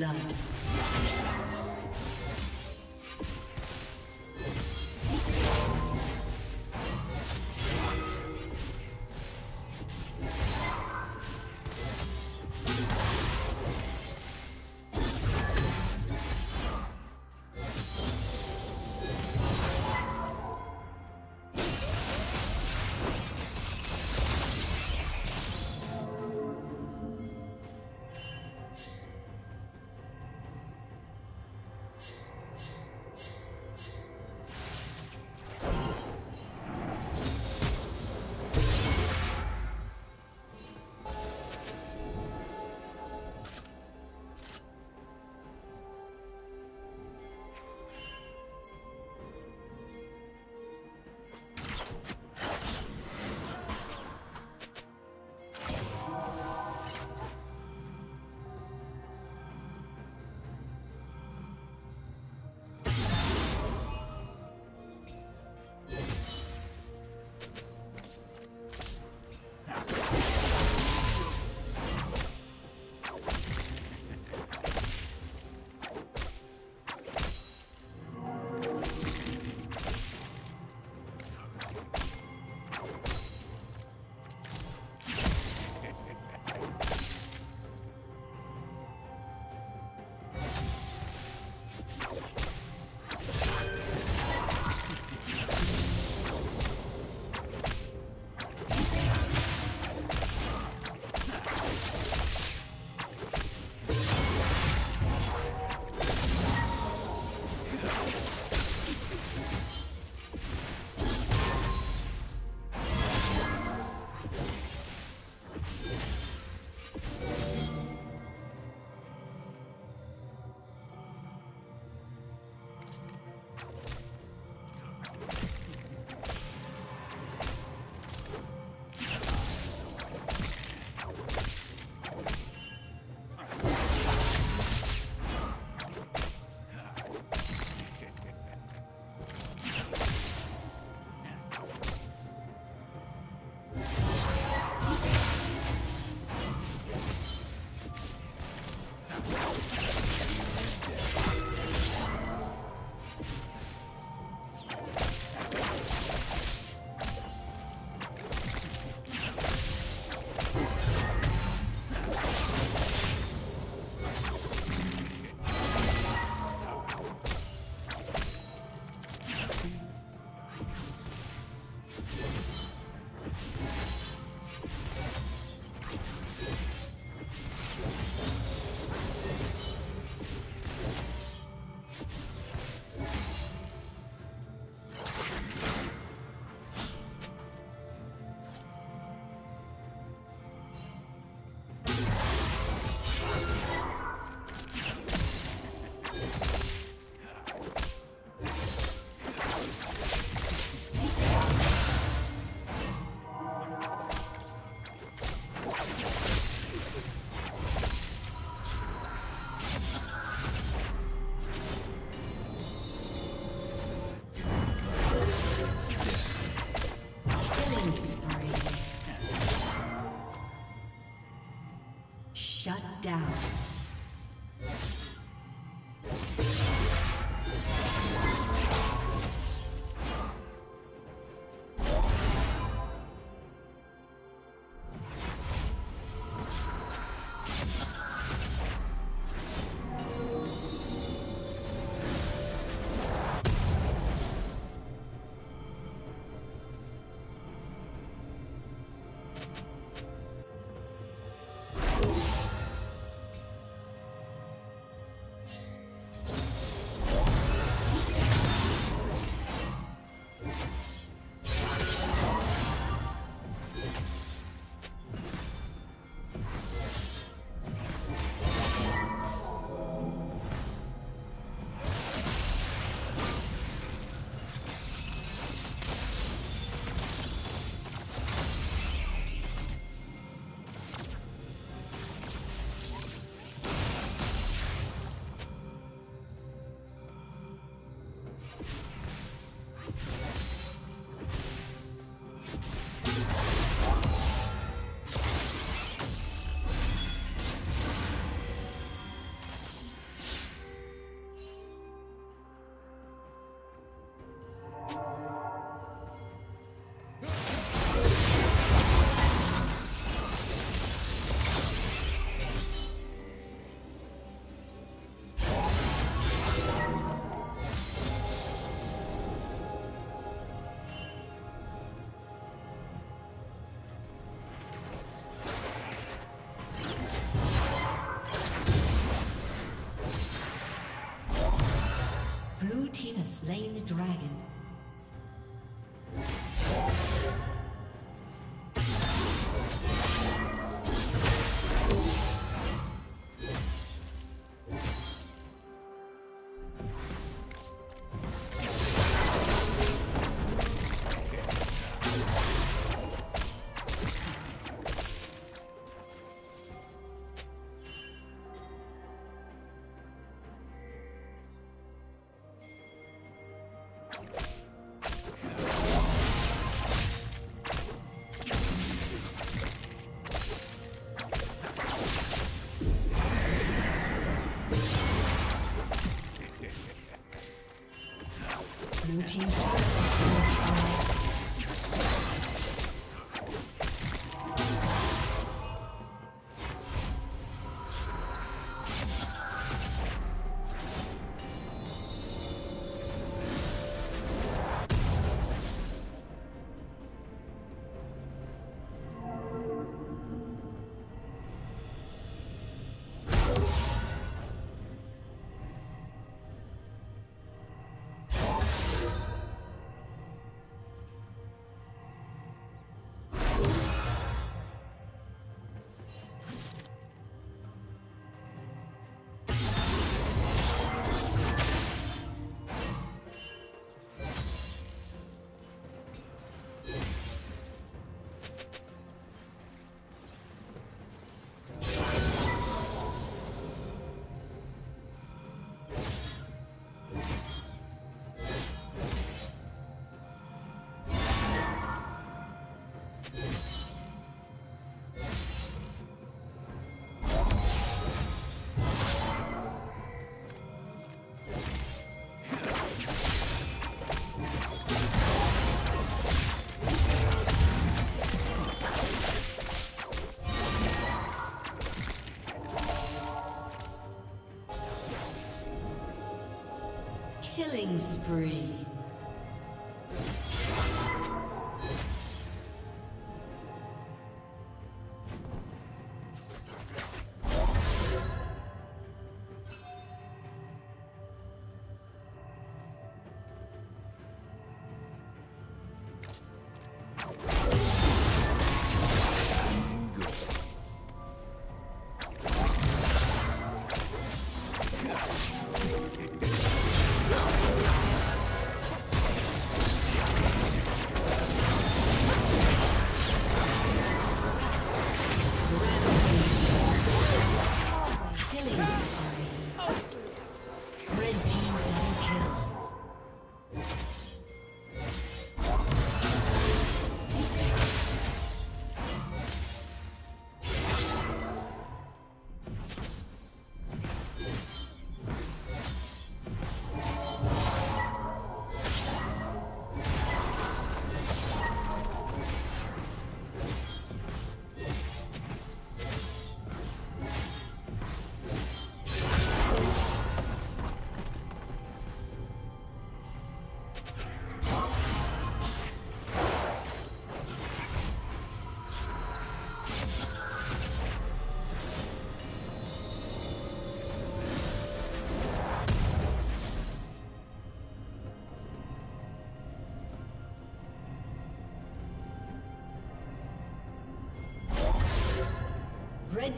blood. slain the dragon. Killing spree. Red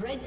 Red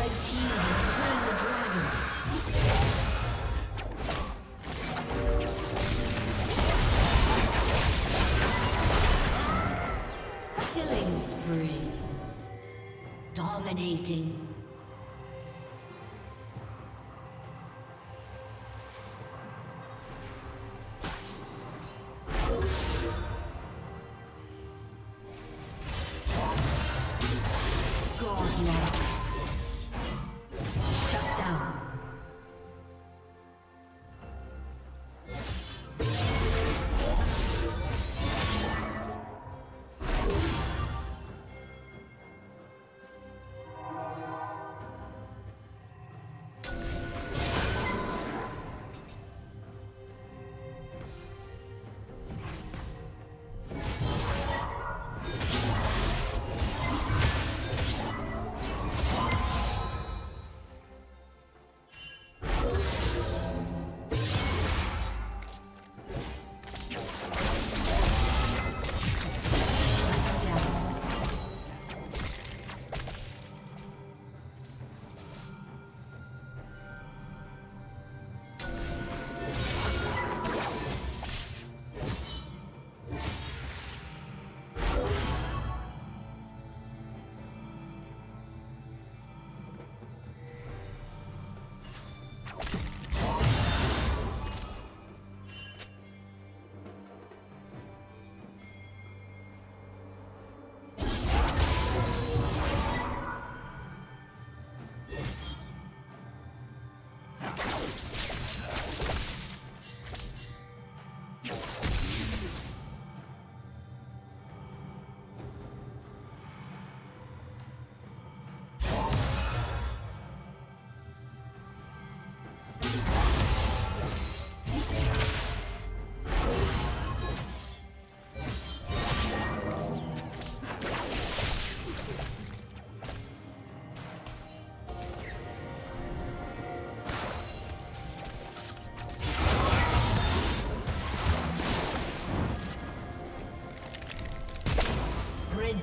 Red team has slain the dragon. Killing spree. Dominating.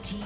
Team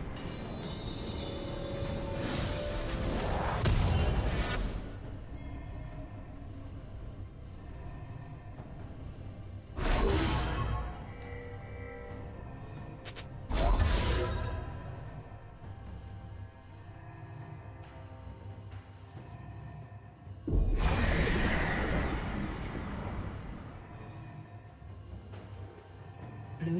Blue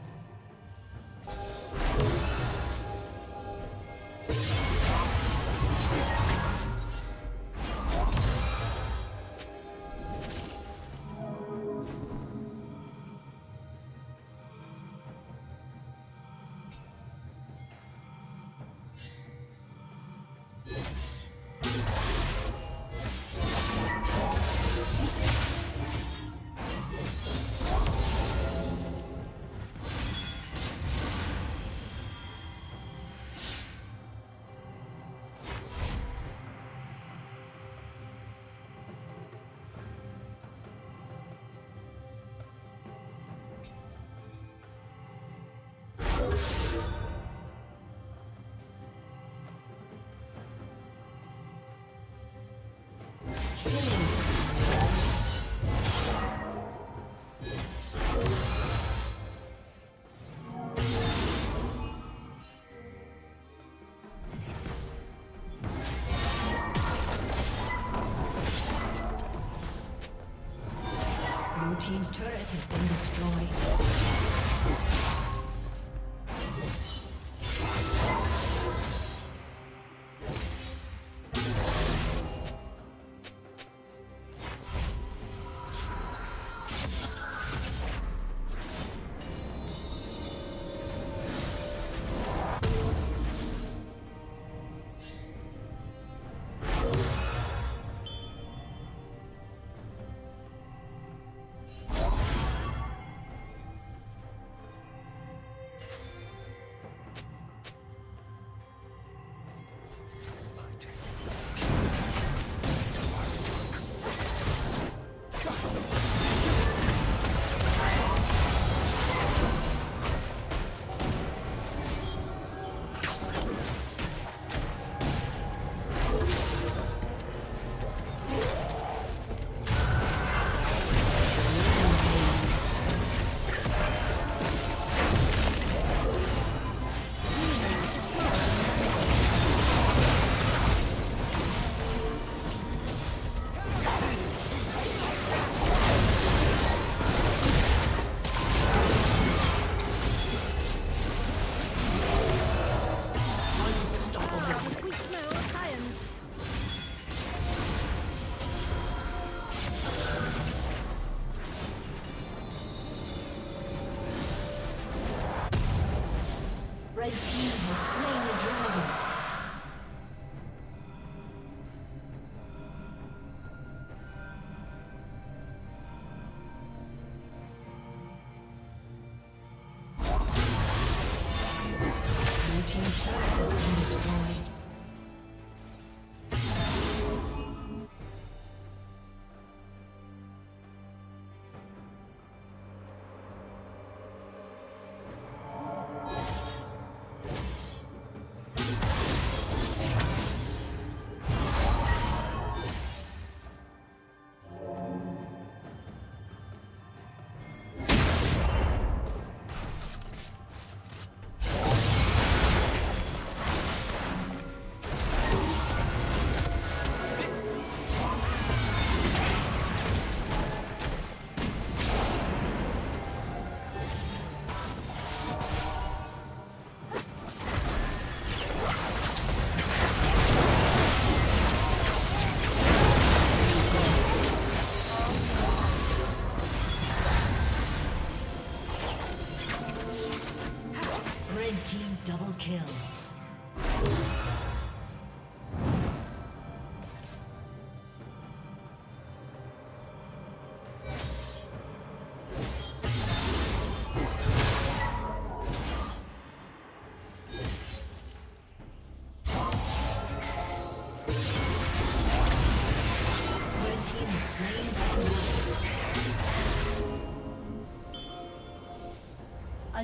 Team's turret has been destroyed. A